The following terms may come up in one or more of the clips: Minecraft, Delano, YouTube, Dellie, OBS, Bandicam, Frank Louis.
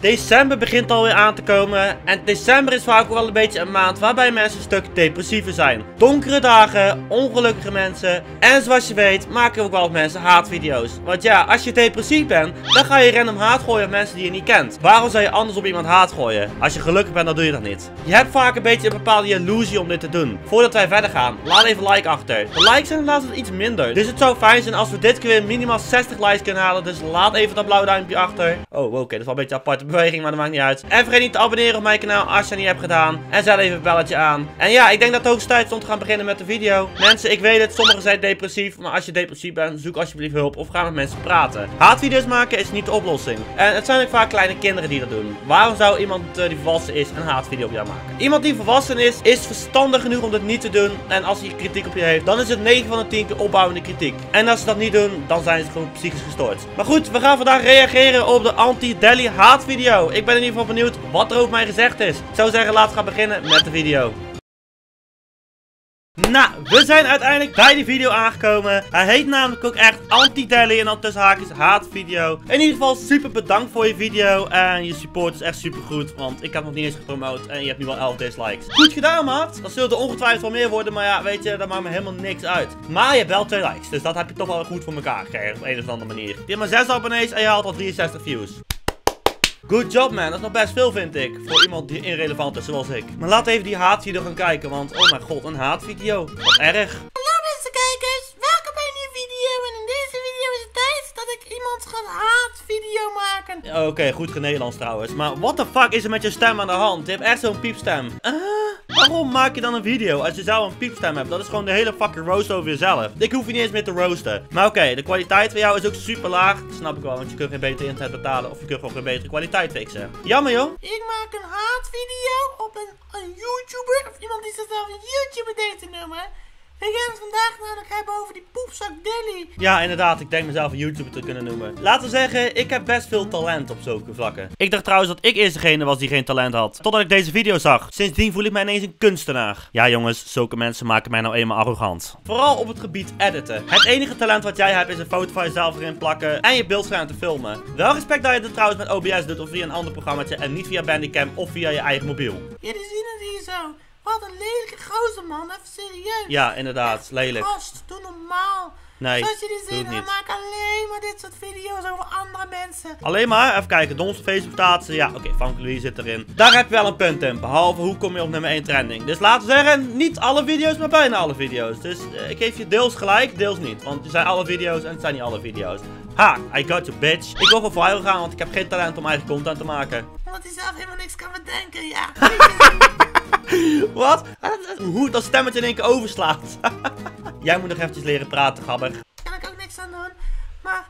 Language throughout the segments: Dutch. December begint alweer aan te komen en december is vaak ook wel een beetje een maand waarbij mensen een stuk depressiever zijn. Donkere dagen, ongelukkige mensen en zoals je weet maken we ook wel eens mensen haatvideo's. Want ja, als je depressief bent, dan ga je random haat gooien op mensen die je niet kent. Waarom zou je anders op iemand haat gooien? Als je gelukkig bent, dan doe je dat niet. Je hebt vaak een beetje een bepaalde jaloezie om dit te doen. Voordat wij verder gaan, laat even een like achter. De likes zijn helaas iets minder, dus het zou fijn zijn als we dit keer minimaal 60 likes kunnen halen. Dus laat even dat blauw duimpje achter. Oh, oké, dat is wel een beetje apart. Beweging, maar dat maakt niet uit. En vergeet niet te abonneren op mijn kanaal als je dat niet hebt gedaan. En zet even het belletje aan. En ja, ik denk dat het hoogste tijd is om te gaan beginnen met de video. Mensen, ik weet het, sommigen zijn depressief. Maar als je depressief bent, zoek alsjeblieft hulp of ga met mensen praten. Haatvideo's maken is niet de oplossing. En het zijn ook vaak kleine kinderen die dat doen. Waarom zou iemand die volwassen is een haatvideo op jou maken? Iemand die volwassen is, is verstandig genoeg om dat niet te doen. En als hij kritiek op je heeft, dan is het 9 van de 10 keer opbouwende kritiek. En als ze dat niet doen, dan zijn ze gewoon psychisch gestoord. Maar goed, we gaan vandaag reageren op de anti-Dellie haatvideo. Ik ben in ieder geval benieuwd wat er over mij gezegd is. Ik zou zeggen, laten we gaan beginnen met de video. Nou, we zijn uiteindelijk bij die video aangekomen. Hij heet namelijk ook echt anti-Dellie en dan tussen haakjes haatvideo. In ieder geval super bedankt voor je video en je support is echt super goed, want ik heb nog niet eens gepromoot en je hebt nu al 11 dislikes. Goed gedaan, maat. Dan zullen er ongetwijfeld wel meer worden, maar ja, weet je, dat maakt me helemaal niks uit. Maar je hebt wel 2 likes, dus dat heb je toch wel goed voor elkaar gekregen op een of andere manier. Je hebt maar 6 abonnees en je haalt al 63 views. Good job, man, dat is nog best veel, vind ik. Voor iemand die irrelevant is, zoals ik. Maar laten we even die haatvideo gaan kijken, want oh mijn god, een haatvideo. Wat erg. Hallo beste kijkers, welkom bij een nieuwe video. En in deze video is het tijd dat ik iemand ga haatvideo maken. Ja, oké, goed genederlands trouwens. Maar what the fuck is er met je stem aan de hand? Je hebt echt zo'n piepstem. Waarom maak je dan een video als je zelf een piepstem hebt? Dat is gewoon de hele fucking roast over jezelf. Ik hoef je niet eens meer te roosten. Maar oké, de kwaliteit van jou is ook super laag. Dat snap ik wel, want je kunt geen betere internet betalen. Of je kunt gewoon geen betere kwaliteit fixen. Jammer joh. Ik maak een haatvideo op een YouTuber. Of iemand die zichzelf een YouTuber deed te noemen. We gaan het vandaag namelijk hebben over die poepzak Dellie. Ja, inderdaad. Ik denk mezelf een YouTuber te kunnen noemen. Laten we zeggen, ik heb best veel talent op zulke vlakken. Ik dacht trouwens dat ik eerst degene was die geen talent had. Totdat ik deze video zag. Sindsdien voel ik mij ineens een kunstenaar. Ja jongens, zulke mensen maken mij nou eenmaal arrogant. Vooral op het gebied editen. Het enige talent wat jij hebt is een foto van jezelf erin plakken en je beeldscherm te filmen. Wel respect dat je dit trouwens met OBS doet of via een ander programmaatje en niet via Bandicam of via je eigen mobiel. Jullie zien het hier zo. Wat een lelijke gozer, man, even serieus. Ja, inderdaad, echt lelijk. Gast, doe normaal. Nee, zoals jullie zien, we maken alleen maar dit soort video's over andere mensen. Alleen maar, even kijken, Don's Facebook staat ze. Ja, oké, Frank Louis zit erin. Daar heb je wel een punt in, behalve hoe kom je op nummer 1 trending. Dus laten we zeggen, niet alle video's, maar bijna alle video's. Dus ik geef je deels gelijk, deels niet. Want er zijn alle video's en het zijn niet alle video's. Ha, I got you, bitch. Ik wil gewoon viral gaan, want ik heb geen talent om eigen content te maken. Omdat hij zelf helemaal niks kan bedenken, ja. Wat? Hoe dat stemmetje in één keer overslaat. Jij moet nog eventjes leren praten, gabber. Daar kan ik ook niks aan doen. Maar,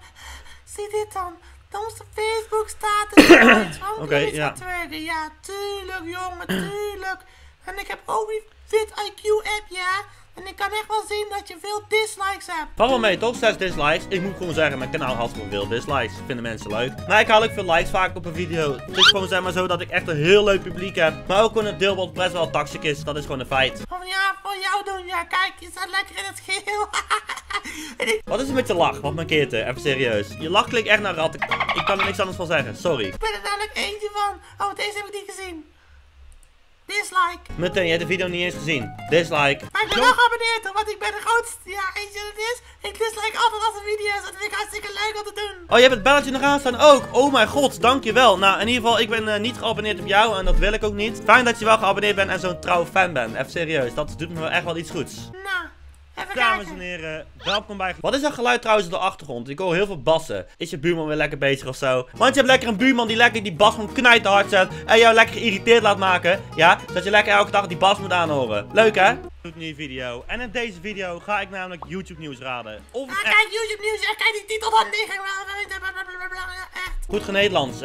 zie dit dan. Onze Facebook staat er. Oké, ja. Ja, tuurlijk, jongen, tuurlijk. En ik heb ook die Fit IQ app, ja. En ik kan echt wel zien dat je veel dislikes hebt. Val wel mee, toch? 6 dislikes. Ik moet gewoon zeggen, mijn kanaal had gewoon veel dislikes. Vinden mensen leuk. Maar ik haal ook veel likes vaak op een video. Het is gewoon zeg maar zo dat ik echt een heel leuk publiek heb. Maar ook gewoon een deel wat best wel toxic is. Dat is gewoon een feit. Oh ja, voor jou doen. Ja, kijk, je staat lekker in het geel. Wat is er met je lach? Wat markeert er? Even serieus. Je lach klinkt echt naar ratten. Ik kan er niks anders van zeggen. Sorry. Ik ben er namelijk eentje van. Oh, deze heb ik niet gezien. Dislike. Meteen, je hebt de video niet eens gezien. Dislike. Maar ik ben wel geabonneerd hoor, want ik ben de grootste. Ja, weet je wat het is? Ik dislike altijd als de video's. Dat vind ik hartstikke leuk om te doen. Oh, je hebt het belletje nog aan staan ook. Oh mijn god, dankjewel. Nou, in ieder geval, ik ben niet geabonneerd op jou en dat wil ik ook niet. Fijn dat je wel geabonneerd bent en zo'n trouw fan bent. Even serieus, dat doet me echt wel iets goeds. Nou. Dames en heren, welkom bij... Wat is dat geluid trouwens op de achtergrond? Ik hoor heel veel bassen. Is je buurman weer lekker bezig of zo? Want je hebt lekker een buurman die lekker die bas gewoon knijt te hard zet en jou lekker geïrriteerd laat maken. Ja, zodat je lekker elke dag die bas moet aanhoren. Leuk hè? Een nieuwe video. En in deze video ga ik namelijk YouTube nieuws raden. Of echt... kijk YouTube nieuws, kijk die titel dan liggen. Echt. Goed genederlands.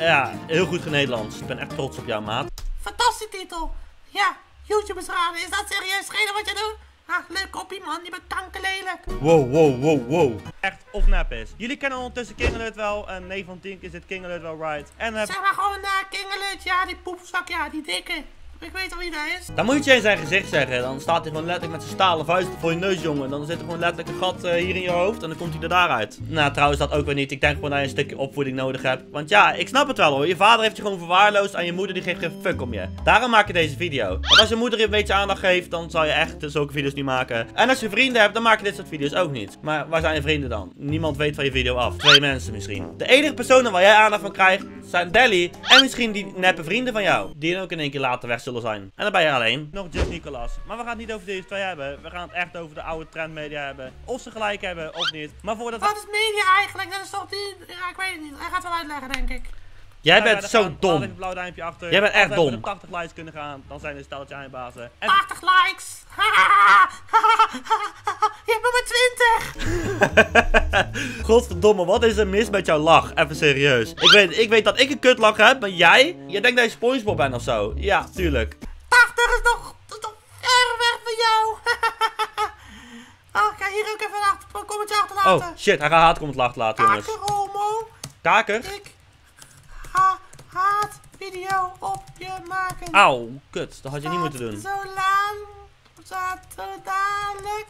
Ja, heel goed genederlands. Ik ben echt trots op jou, maat. Fantastische titel. Ja, YouTubers raden. Is dat serieus reden wat je doet? Ach, leuk kopie man, je bent kankerlelijk. Wow, wow, wow, wow. Echt of nep is. Jullie kennen ondertussen King Alert wel. En 9 van 10 is dit King Alert wel right. En, zeg maar gewoon King Alert, ja, die poepzak, ja, die dikke. Ik weet al wie hij is. Dan moet je in zijn gezicht zeggen. Dan staat hij gewoon letterlijk met zijn stalen vuist voor je neus, jongen. Dan zit er gewoon letterlijk een gat hier in je hoofd. En dan komt hij er daaruit. Nou, trouwens dat ook weer niet. Ik denk gewoon dat je een stukje opvoeding nodig hebt. Want ja, ik snap het wel hoor. Je vader heeft je gewoon verwaarloosd. En je moeder die geeft geen fuck om je. Daarom maak je deze video. Want als je moeder je een beetje aandacht geeft, dan zal je echt zulke video's niet maken. En als je vrienden hebt, dan maak je dit soort video's ook niet. Maar waar zijn je vrienden dan? Niemand weet van je video af. 2 mensen misschien. De enige personen waar jij aandacht van krijgt zijn Dellie. En misschien die neppe vrienden van jou. Die dan ook in één keer later weg zullen zijn. En dan ben je alleen. Nog just Nicolas. Maar we gaan het niet over deze 2 hebben. We gaan het echt over de oude trendmedia hebben. Of ze gelijk hebben of niet. Maar voordat we... Wat is media eigenlijk? Dat is toch die... Ja, ik weet het niet. Hij gaat wel uitleggen, denk ik. Jij bent zo dom. Een blauw duimpje achter. Jij bent echt dom. Als we op 80 likes kunnen gaan, dan zijn er een stelletje eindbazen. En... 80 likes! Je hebt maar 20! Godverdomme, wat is er mis met jouw lach? Even serieus. Ik weet dat ik een kutlach heb, maar jij? Je denkt dat je SpongeBob bent of zo. Ja, tuurlijk. 80 is nog ver weg van jou. Oh, kijk, hier ook even een commentje achterlaten. Oh, shit, hij gaat haatcomment achterlaten, jongens. Kaker, homo. Kaker? Haat video op je maken. Auw, kut. Dat had je niet moeten doen. Staat dadelijk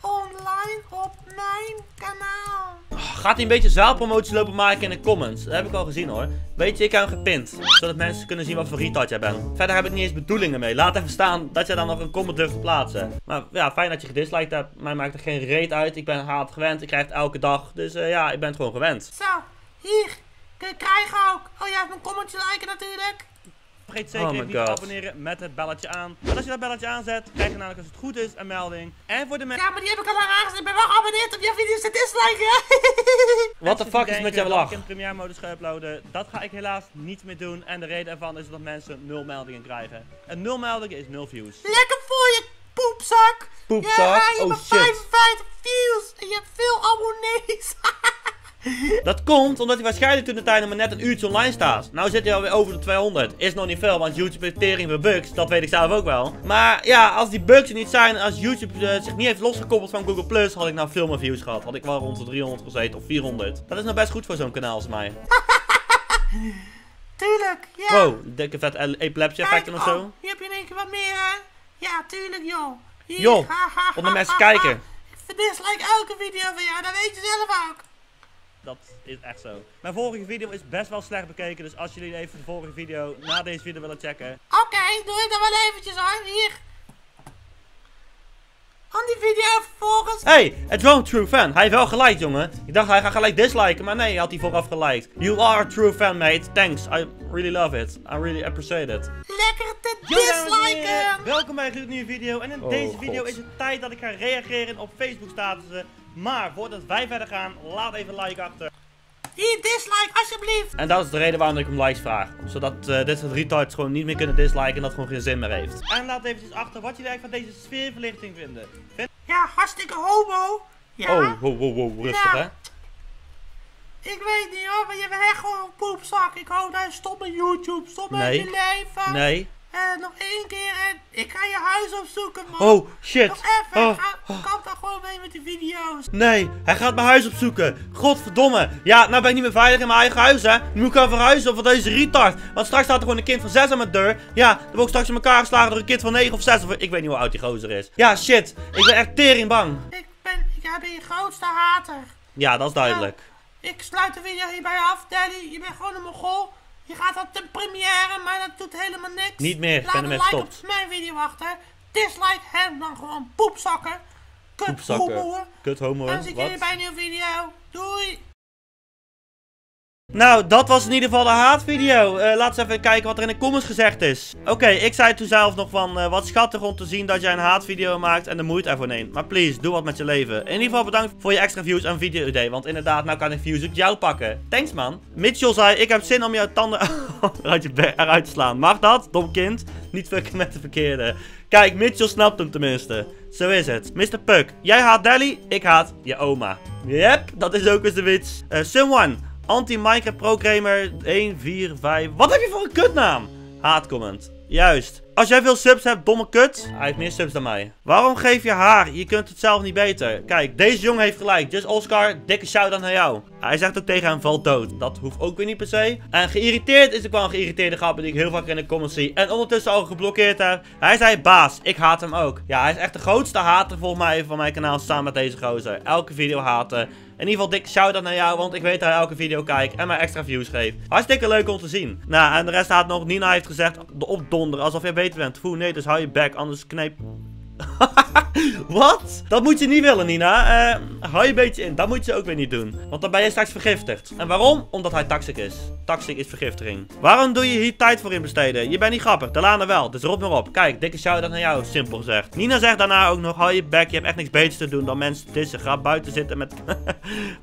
online op mijn kanaal. Gaat hij een beetje zaalpromotie lopen maken in de comments? Dat heb ik al gezien hoor. Weet je, ik heb hem gepint. Zodat mensen kunnen zien wat voor retard jij bent. Verder heb ik niet eens bedoelingen mee. Laat even staan dat jij dan nog een comment durft te plaatsen. Maar ja, fijn dat je gedisliked hebt. Mij maakt er geen reet uit. Ik ben haat gewend. Ik krijg het elke dag. Dus ja, ik ben het gewoon gewend. Zo, hier. Ik krijg ook. Oh, jij hebt mijn commentje liken natuurlijk. Vergeet zeker niet te abonneren met het belletje aan. Want als je dat belletje aanzet, krijg je namelijk als het goed is een melding. En voor de mensen... Ja, maar die heb ik al lang aangezet. Ik ben wel geabonneerd op jouw video's te disliken. Wat de fuck is met jouw lach? Ik heb in premiere modus geüploaden. Dat ga ik helaas niet meer doen. En de reden ervan is dat mensen 0 meldingen krijgen. En 0 meldingen is 0 views. Lekker voor je poepzak. Poepzak? Ja, je hebt 55 views. En je hebt veel abonnees. Dat komt omdat hij waarschijnlijk toen de tijd nog maar net een uurtje online staat. Nou zit hij alweer over de 200. Is nog niet veel, want YouTube heeft tering voor bugs. Dat weet ik zelf ook wel. Maar ja, als die bugs er niet zijn, als YouTube zich niet heeft losgekoppeld van Google+, had ik nou veel meer views gehad. Had ik wel rond de 300 gezeten of 400. Dat is nou best goed voor zo'n kanaal als mij. Tuurlijk, ja. Wow, dikke vet epilepsie effecten of zo. Hier heb je in één keer wat meer, hè? Ja, tuurlijk, joh. Joh, om de mensen kijken. Ik verdislike elke video van jou, dat weet je zelf ook. Dat is echt zo. Mijn vorige video is best wel slecht bekeken. Dus als jullie even de vorige video na deze video willen checken. Oké, doe ik dan wel eventjes hoor. Hier. Aan die video vervolgens. Hey, het was een true fan. Hij heeft wel geliked, jongen. Ik dacht hij gaat gelijk disliken. Maar nee, hij had die vooraf geliked. You are a true fan, mate. Thanks. I really love it. I really appreciate it. Lekker te disliken. Welkom bij een nieuwe video. En in deze video is het tijd dat ik ga reageren op Facebook statussen. Maar voordat wij verder gaan, laat even een like achter. Hier, dislike, alsjeblieft. En dat is de reden waarom ik hem likes vraag. Zodat dit soort retards gewoon niet meer kunnen disliken en dat gewoon geen zin meer heeft. En laat eventjes achter wat jullie eigenlijk van deze sfeerverlichting vinden. Ja, hartstikke homo. Ja. Oh, wow, rustig ja. Hè. Ik weet niet hoor, maar je bent echt gewoon een poepzak. Ik hou daar stop met YouTube, stop met je leven. Nee. Nog 1 keer en ik ga je huis opzoeken, man. Oh, shit. Nog even. Kap dan gewoon mee met die video's. Nee, hij gaat mijn huis opzoeken. Godverdomme. Ja, nou ben ik niet meer veilig in mijn eigen huis, hè. Nu moet ik gaan verhuizen van deze retard. Want straks staat er gewoon een kind van 6 aan mijn deur. Ja, dan word ik straks in elkaar geslagen door een kind van 9 of 6. Of... Ik weet niet hoe oud die gozer is. Ja, shit. Ik ben echt tering bang. Jij bent je grootste hater. Ja, dat is duidelijk. Nou, ik sluit de video hierbij af, Dellie. Je bent gewoon een mogol. Je gaat dat ten première, maar dat doet helemaal niks. Niet meer, ik ben ermee gestopt. Laat een like op mijn video achter. Dislike hem dan gewoon poepzakken. Kut homo. Kut homo. Dan zie ik jullie bij een nieuwe video. Doei. Nou, dat was in ieder geval de haatvideo. Laten we even kijken wat er in de comments gezegd is. Oké, ik zei toen zelf nog van, wat schattig om te zien dat jij een haatvideo maakt en de moeite ervoor neemt. Maar please, doe wat met je leven. In ieder geval bedankt voor je extra views en video idee. Want inderdaad, nou kan ik views op jou pakken. Thanks man. Mitchell zei, ik heb zin om jouw tanden eruit te slaan. Mag dat, dom kind? Niet fucking met de verkeerde. Kijk, Mitchell snapt hem tenminste. Zo is het. Mr. Puck, jij haat Dellie, ik haat je oma. Yep, dat is ook eens de wits. Someone. Anti-Minecraft Programmer 145. Wat heb je voor een kutnaam? Haatcomment. Juist. Als jij veel subs hebt, domme kut. Hij heeft meer subs dan mij. Waarom geef je haar? Je kunt het zelf niet beter. Kijk, deze jongen heeft gelijk. Dus Oscar, dikke shout-out naar jou. Hij zegt ook tegen hem, val dood. Dat hoeft ook weer niet per se. En geïrriteerd is ook wel een geïrriteerde grap die ik heel vaak in de comments zie. En ondertussen al geblokkeerd heb. Hij zei, baas, ik haat hem ook. Ja, hij is echt de grootste hater volgens mij van mijn kanaal samen met deze gozer. Elke video haten. In ieder geval dikke shout-out naar jou, want ik weet dat hij elke video kijkt en mij extra views geeft. Hartstikke leuk om te zien. Nou, en de rest haat nog. Nina heeft gezegd, opdonder, alsof jij beter bent. Foe, nee, dus hou je bek, anders knijp... Wat? Dat moet je niet willen, Nina. Hou je een beetje in. Dat moet je ook weer niet doen. Want dan ben je straks vergiftigd. En waarom? Omdat hij toxic is. Toxic is vergiftiging. Waarom doe je hier tijd voor in besteden? Je bent niet grappig. Delana wel. Dus rot maar op. Kijk, dikke shout-out naar jou. Simpel gezegd. Nina zegt daarna ook nog, hou je bek. Je hebt echt niks beters te doen dan mensen dissen. Ga buiten zitten met...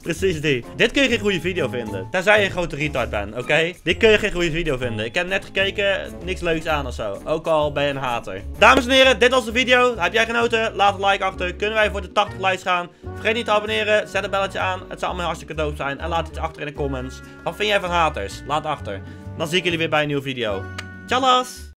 Precies die. Dit kun je geen goede video vinden. Tenzij je een grote retard bent, oké? Dit kun je geen goede video vinden. Ik heb net gekeken. Niks leuks aan of zo. Ook al ben je een hater. Dames en heren, dit was de video. Heb jij genoten? Laat een like achter. Kunnen wij voor de 80 likes gaan? Vergeet niet te abonneren. Zet een belletje aan. Het zou allemaal hartstikke dope zijn. En laat iets achter in de comments. Wat vind jij van haters? Laat achter. Dan zie ik jullie weer bij een nieuwe video. Tjallas!